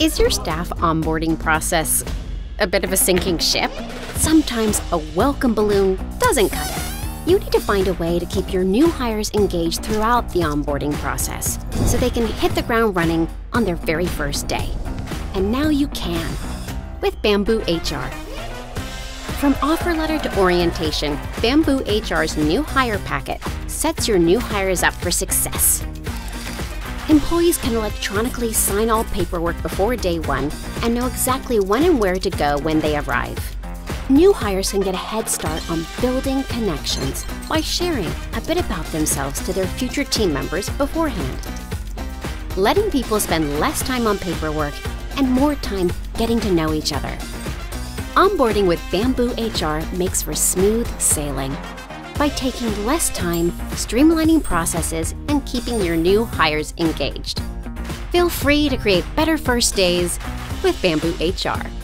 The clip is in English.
Is your staff onboarding process a bit of a sinking ship? Sometimes a welcome balloon doesn't cut it. You need to find a way to keep your new hires engaged throughout the onboarding process so they can hit the ground running on their very first day. And now you can with BambooHR. From offer letter to orientation, BambooHR's new hire packet sets your new hires up for success. Employees can electronically sign all paperwork before day one and know exactly when and where to go when they arrive. New hires can get a head start on building connections by sharing a bit about themselves to their future team members beforehand. Letting people spend less time on paperwork and more time getting to know each other. Onboarding with BambooHR makes for smooth sailing by taking less time, streamlining processes, and keeping your new hires engaged. Feel free to create better first days with BambooHR.